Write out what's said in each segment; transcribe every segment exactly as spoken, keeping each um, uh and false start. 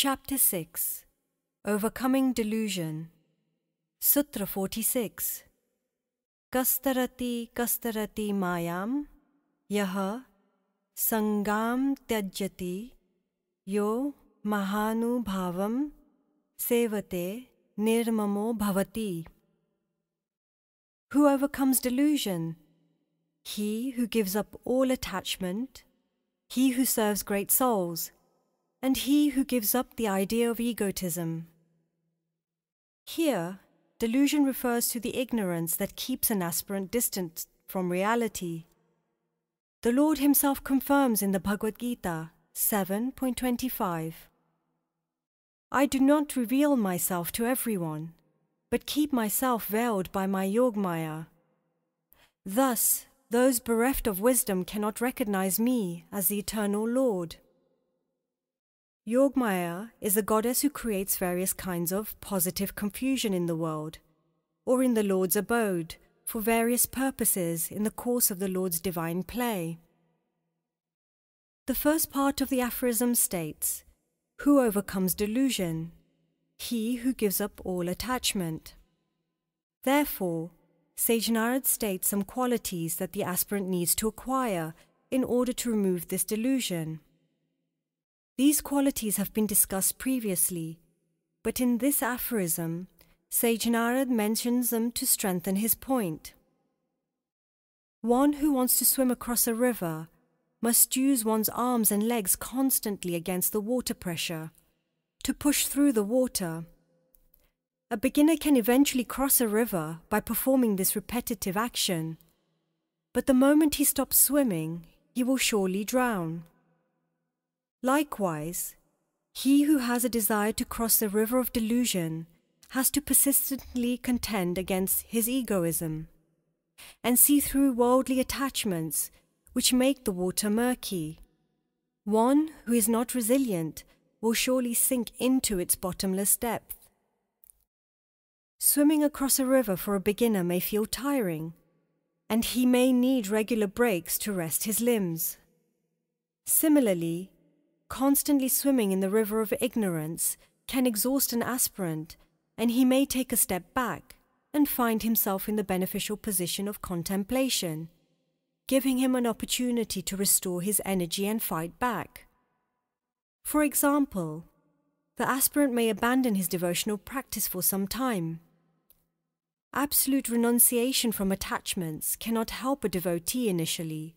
Chapter six Overcoming Delusion Sutra forty-six Kastarati Kastarati Mayam Yaha Sangam Tyajati Yo Mahanu Bhavam Sevate Nirmamo Bhavati Who overcomes delusion? He who gives up all attachment, he who serves great souls, and he who gives up the idea of egotism. Here, delusion refers to the ignorance that keeps an aspirant distant from reality. The Lord himself confirms in the Bhagavad Gita seven twenty-five, I do not reveal myself to everyone, but keep myself veiled by my Yogamaya. Thus, those bereft of wisdom cannot recognize me as the eternal Lord. Yogamaya is a goddess who creates various kinds of positive confusion in the world, or in the Lord's abode, for various purposes in the course of the Lord's divine play. The first part of the aphorism states, Who overcomes delusion? He who gives up all attachment. Therefore, Sage Narad states some qualities that the aspirant needs to acquire in order to remove this delusion. These qualities have been discussed previously, but in this aphorism, Sage Narad mentions them to strengthen his point. One who wants to swim across a river must use one's arms and legs constantly against the water pressure, to push through the water. A beginner can eventually cross a river by performing this repetitive action, but the moment he stops swimming, he will surely drown. Likewise, he who has a desire to cross the river of delusion has to persistently contend against his egoism and see through worldly attachments which make the water murky. One who is not resilient will surely sink into its bottomless depth. Swimming across a river for a beginner may feel tiring, and he may need regular breaks to rest his limbs. Similarly, constantly swimming in the river of ignorance can exhaust an aspirant, and he may take a step back and find himself in the beneficial position of contemplation, giving him an opportunity to restore his energy and fight back. For example, the aspirant may abandon his devotional practice for some time. Absolute renunciation from attachments cannot help a devotee initially.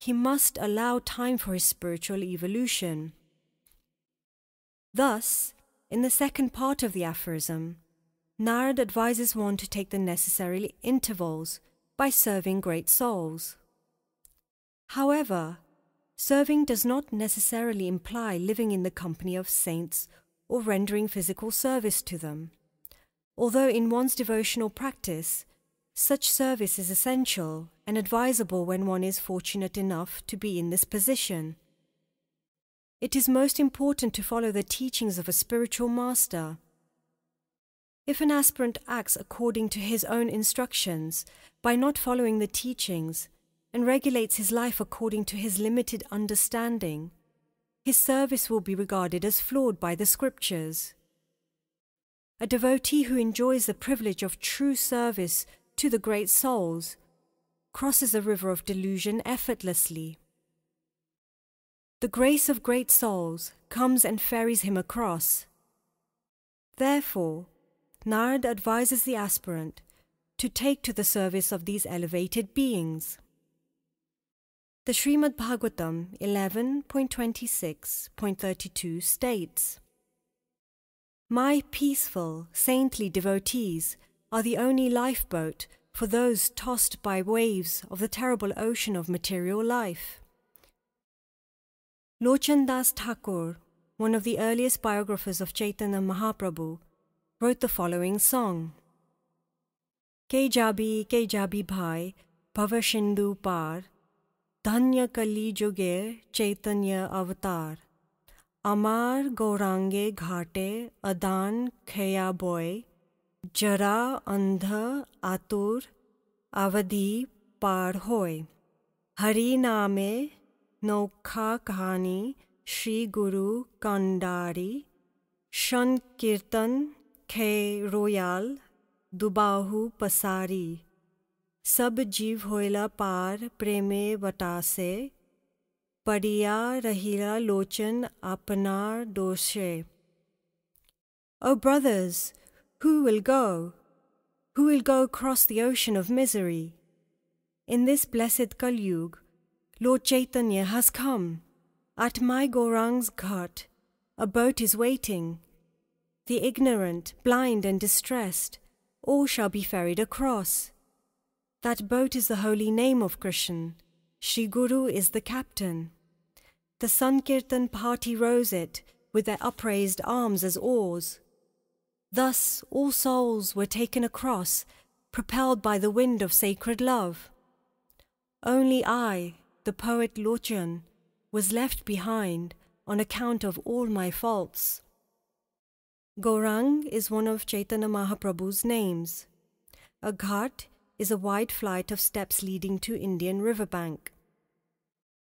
He must allow time for his spiritual evolution. Thus, in the second part of the aphorism, Narad advises one to take the necessary intervals by serving great souls. However, serving does not necessarily imply living in the company of saints or rendering physical service to them, although in one's devotional practice, such service is essential and advisable when one is fortunate enough to be in this position. It is most important to follow the teachings of a spiritual master. If an aspirant acts according to his own instructions by not following the teachings and regulates his life according to his limited understanding, his service will be regarded as flawed by the scriptures. A devotee who enjoys the privilege of true service to the great souls, crosses a river of delusion effortlessly. The grace of great souls comes and ferries him across. Therefore, Narad advises the aspirant to take to the service of these elevated beings. The Srimad Bhagavatam eleven twenty-six thirty-two states, My peaceful, saintly devotees are the only lifeboat for those tossed by waves of the terrible ocean of material life. Lochandas Thakur, one of the earliest biographers of Chaitanya Mahaprabhu, wrote the following song. Kejabi, Kejabi Bhai, Bhavashindu Par, Dhanya Kali Juge, Chaitanya Avatar, Amar Gauranga Ghate, Adan Kejabi, Jara Andha Atur Avadhi Par Hoy Hari Name Nokha Kahani Shri Guru Kandari, Shankirtan Khe Royal, Dubahu Pasari, Sab Jeev Hoila Par Preme Vatase, Padiya Rahila Lochan Apanar Doshe. O brothers, who will go? Who will go across the ocean of misery? In this blessed Kali Yuga, Lord Chaitanya has come. At my Gauranga's Ghat, a boat is waiting. The ignorant, blind and distressed, all shall be ferried across. That boat is the holy name of Krishna. Shri Guru is the captain. The Sankirtan party rows it with their upraised arms as oars. Thus all souls were taken across, propelled by the wind of sacred love. Only I, the poet Lochan, was left behind on account of all my faults. Gaurang is one of Chaitanya Mahaprabhu's names. A ghat is a wide flight of steps leading to Indian riverbank.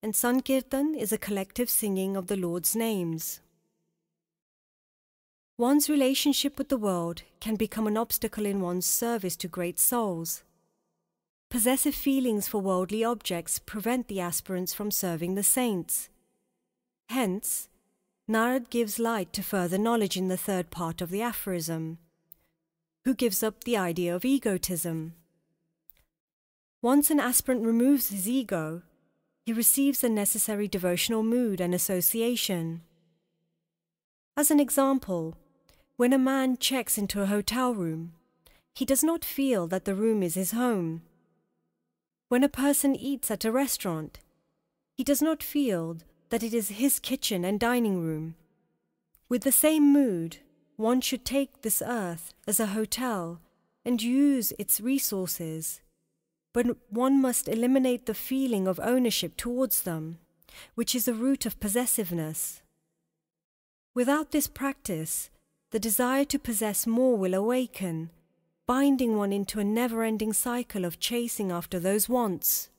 And Sankirtan is a collective singing of the Lord's names. One's relationship with the world can become an obstacle in one's service to great souls. Possessive feelings for worldly objects prevent the aspirants from serving the saints. Hence, Narad gives light to further knowledge in the third part of the aphorism, who gives up the idea of egotism. Once an aspirant removes his ego, he receives the necessary devotional mood and association. As an example, when a man checks into a hotel room, he does not feel that the room is his home. When a person eats at a restaurant, he does not feel that it is his kitchen and dining room. With the same mood, one should take this earth as a hotel and use its resources, but one must eliminate the feeling of ownership towards them, which is the root of possessiveness. Without this practice, the desire to possess more will awaken, binding one into a never-ending cycle of chasing after those wants.